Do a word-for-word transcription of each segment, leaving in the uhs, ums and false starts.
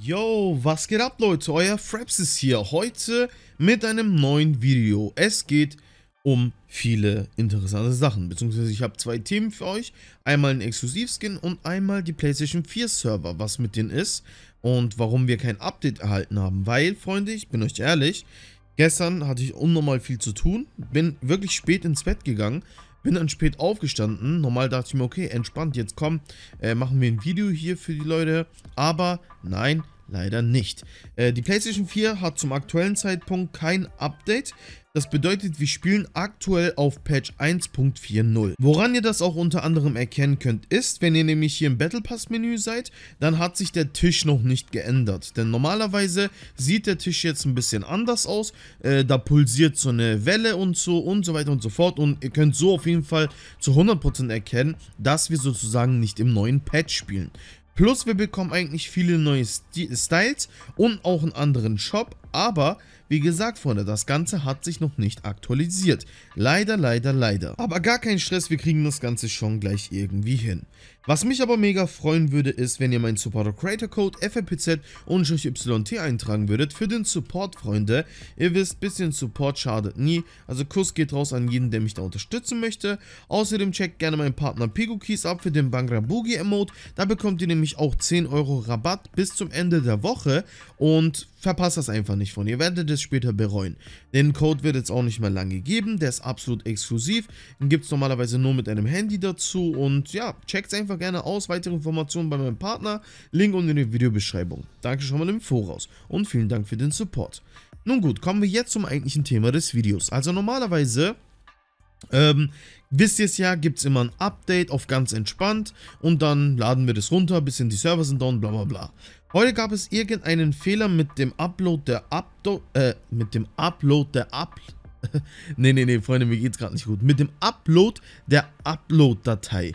Yo, was geht ab Leute, euer Frapsis ist hier, heute mit einem neuen Video. Es geht um viele interessante Sachen, beziehungsweise ich habe zwei Themen für euch, einmal einen Exklusivskin und einmal die PlayStation vier Server, was mit denen ist und warum wir kein Update erhalten haben, weil, Freunde, ich bin euch ehrlich, gestern hatte ich unnormal viel zu tun, bin wirklich spät ins Bett gegangen, bin dann spät aufgestanden, normal dachte ich mir, okay, entspannt, jetzt komm, äh, machen wir ein Video hier für die Leute, aber nein, leider nicht. Äh, die PlayStation vier hat zum aktuellen Zeitpunkt kein Update, das bedeutet, wir spielen aktuell auf Patch eins Punkt vier null. Woran ihr das auch unter anderem erkennen könnt, ist, wenn ihr nämlich hier im Battle Pass Menü seid, dann hat sich der Tisch noch nicht geändert. Denn normalerweise sieht der Tisch jetzt ein bisschen anders aus, äh, da pulsiert so eine Welle und so und so weiter und so fort. Und ihr könnt so auf jeden Fall zu hundert Prozent erkennen, dass wir sozusagen nicht im neuen Patch spielen. Plus wir bekommen eigentlich viele neue Styles und auch einen anderen Shop, aber wie gesagt, Freunde, das Ganze hat sich noch nicht aktualisiert. Leider, leider, leider. Aber gar kein Stress, wir kriegen das Ganze schon gleich irgendwie hin. Was mich aber mega freuen würde, ist, wenn ihr meinen Supporter-Creator-Code F R P Z Y T eintragen würdet für den Support, Freunde. Ihr wisst, bisschen Support schadet nie. Also Kuss geht raus an jeden, der mich da unterstützen möchte. Außerdem checkt gerne meinen Partner Pigukeys ab für den Bangra Boogie Emote. Da bekommt ihr nämlich auch zehn Euro Rabatt bis zum Ende der Woche und verpasst das einfach nicht von. Ihr werdet es später bereuen. Den Code wird jetzt auch nicht mehr lange geben. Der ist absolut exklusiv. Den gibt es normalerweise nur mit einem Handy dazu. Und ja, checkt es einfach gerne aus. Weitere Informationen bei meinem Partner. Link unten in der Videobeschreibung. Danke schon mal im Voraus. Und vielen Dank für den Support. Nun gut, kommen wir jetzt zum eigentlichen Thema des Videos. Also normalerweise... Ähm, wisst ihr es ja, gibt es immer ein Update auf ganz entspannt und dann laden wir das runter, bisschen die Server sind down, bla bla bla. Heute gab es irgendeinen Fehler mit dem Upload der Upload, äh, mit dem Upload der Upload, nee, nee, nee, Freunde, mir geht's gerade nicht gut, mit dem Upload der Upload-Datei,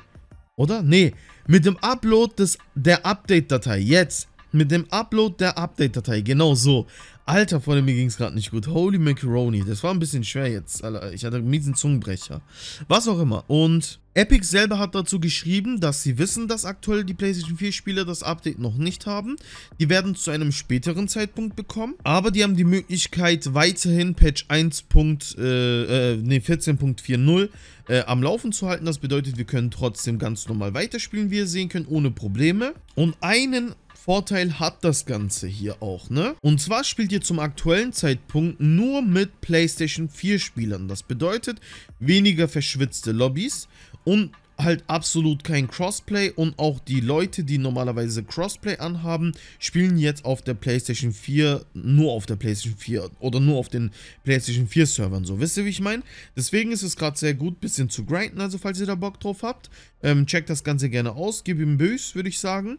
oder? Nee, mit dem Upload des, der Update-Datei, jetzt, mit dem Upload der Update-Datei, genau so. Alter, Freunde, mir ging es gerade nicht gut. Holy Macaroni. Das war ein bisschen schwer jetzt. Alter, ich hatte einen miesen Zungenbrecher. Was auch immer. Und Epic selber hat dazu geschrieben, dass sie wissen, dass aktuell die PlayStation vier Spieler das Update noch nicht haben. Die werden zu einem späteren Zeitpunkt bekommen. Aber die haben die Möglichkeit, weiterhin Patch eins Punkt vierzehn Punkt vierzig äh, am Laufen zu halten. Das bedeutet, wir können trotzdem ganz normal weiterspielen, wie ihr sehen könnt, ohne Probleme. Und einen Vorteil hat das Ganze hier auch, ne? Und zwar spielt ihr zum aktuellen Zeitpunkt nur mit PlayStation vier Spielern. Das bedeutet, weniger verschwitzte Lobbys und halt absolut kein Crossplay und auch die Leute, die normalerweise Crossplay anhaben, spielen jetzt auf der PlayStation vier, nur auf der PlayStation vier oder nur auf den PlayStation vier Servern, so, wisst ihr, wie ich meine? Deswegen ist es gerade sehr gut, ein bisschen zu grinden, also falls ihr da Bock drauf habt, ähm, checkt das Ganze gerne aus, gib ihm Bös, würde ich sagen.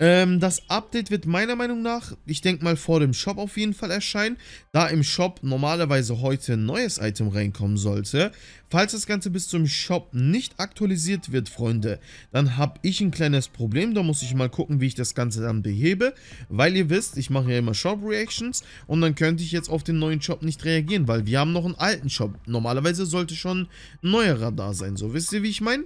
Ähm, das Update wird meiner Meinung nach, ich denke mal vor dem Shop auf jeden Fall erscheinen, da im Shop normalerweise heute ein neues Item reinkommen sollte. Falls das Ganze bis zum Shop nicht aktualisiert wird, Freunde, dann habe ich ein kleines Problem, da muss ich mal gucken, wie ich das Ganze dann behebe, weil ihr wisst, ich mache ja immer Shop-Reactions und dann könnte ich jetzt auf den neuen Shop nicht reagieren, weil wir haben noch einen alten Shop. Normalerweise sollte schon ein neuerer da sein, so, wisst ihr, wie ich meine?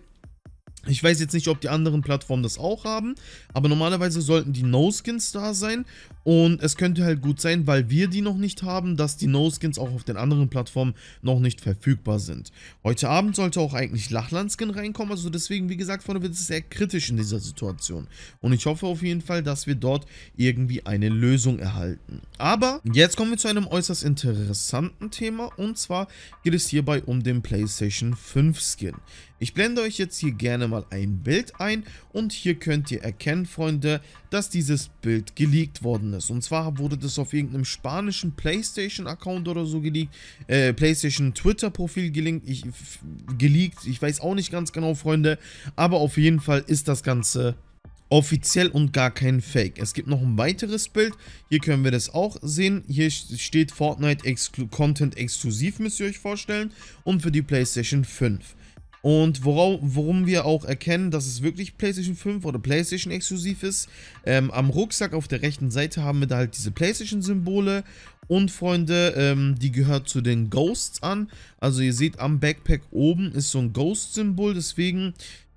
Ich weiß jetzt nicht, ob die anderen Plattformen das auch haben, aber normalerweise sollten die No-Skins da sein und es könnte halt gut sein, weil wir die noch nicht haben, dass die No-Skins auch auf den anderen Plattformen noch nicht verfügbar sind. Heute Abend sollte auch eigentlich Lachland-Skin reinkommen, also deswegen, wie gesagt, vorne wird es sehr kritisch in dieser Situation und ich hoffe auf jeden Fall, dass wir dort irgendwie eine Lösung erhalten. Aber jetzt kommen wir zu einem äußerst interessanten Thema und zwar geht es hierbei um den PlayStation fünf Skin. Ich blende euch jetzt hier gerne mal ein Bild ein und hier könnt ihr erkennen, Freunde, dass dieses Bild geleakt worden ist. Und zwar wurde das auf irgendeinem spanischen PlayStation-Account oder so geleakt, äh, PlayStation-Twitter-Profil geleakt, ich, geleakt, ich weiß auch nicht ganz genau, Freunde, aber auf jeden Fall ist das Ganze offiziell und gar kein Fake. Es gibt noch ein weiteres Bild. Hier können wir das auch sehen. Hier steht Fortnite Exclu- Content exklusiv, müsst ihr euch vorstellen, und für die PlayStation fünf. Und worauf, worum wir auch erkennen, dass es wirklich PlayStation fünf oder PlayStation exklusiv ist. Ähm, am Rucksack auf der rechten Seite haben wir da halt diese PlayStation-Symbole. Und Freunde, ähm, die gehört zu den Ghosts an. Also ihr seht, am Backpack oben ist so ein Ghost-Symbol. Deswegen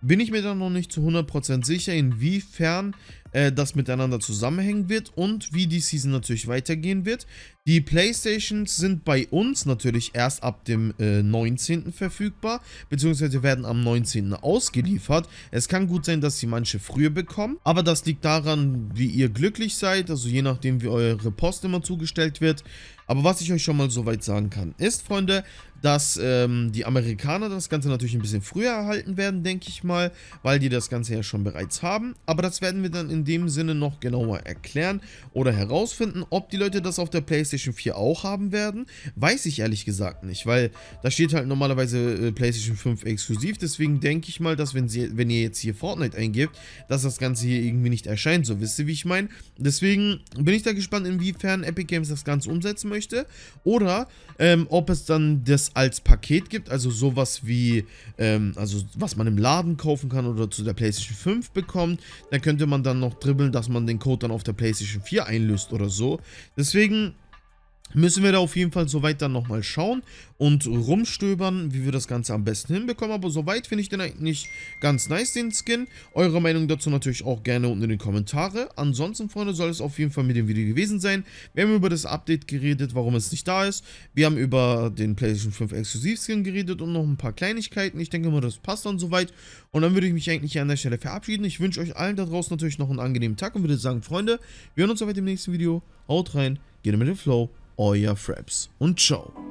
bin ich mir dann noch nicht zu hundert Prozent sicher, inwiefern äh, das miteinander zusammenhängen wird und wie die Season natürlich weitergehen wird. Die Playstations sind bei uns natürlich erst ab dem äh, neunzehnten verfügbar, beziehungsweise werden am neunzehnten ausgeliefert. Es kann gut sein, dass sie manche früher bekommen, aber das liegt daran, wie ihr glücklich seid, also je nachdem, wie eure Post immer zugestellt wird. Aber was ich euch schon mal soweit sagen kann, ist, Freunde, dass ähm, die Amerikaner das Ganze natürlich ein bisschen früher erhalten werden, denke ich mal, weil die das Ganze ja schon bereits haben. Aber das werden wir dann in dem Sinne noch genauer erklären oder herausfinden. Ob die Leute das auf der PlayStation vier auch haben werden, weiß ich ehrlich gesagt nicht, weil da steht halt normalerweise äh, PlayStation fünf exklusiv. Deswegen denke ich mal, dass wenn, sie, wenn ihr jetzt hier Fortnite eingebt, dass das Ganze hier irgendwie nicht erscheint. So, wisst ihr, wie ich meine? Deswegen bin ich da gespannt, inwiefern Epic Games das Ganze umsetzen möchte oder ähm, ob es dann das als Paket gibt, also sowas wie, ähm, also was man im Laden kaufen kann oder zu der PlayStation fünf bekommt, dann könnte man dann noch dribbeln, dass man den Code dann auf der PlayStation vier einlöst oder so. Deswegen müssen wir da auf jeden Fall soweit dann nochmal schauen und rumstöbern, wie wir das Ganze am besten hinbekommen. Aber soweit finde ich den eigentlich ganz nice, den Skin. Eure Meinung dazu natürlich auch gerne unten in den Kommentare. Ansonsten, Freunde, soll es auf jeden Fall mit dem Video gewesen sein. Wir haben über das Update geredet, warum es nicht da ist. Wir haben über den PlayStation fünf Exklusiv-Skin geredet und noch ein paar Kleinigkeiten. Ich denke mal, das passt dann soweit. Und dann würde ich mich eigentlich hier an der Stelle verabschieden. Ich wünsche euch allen da draußen natürlich noch einen angenehmen Tag und würde sagen, Freunde, wir hören uns soweit im nächsten Video. Haut rein, geht mit dem Flow. Euer Frapzz und ciao.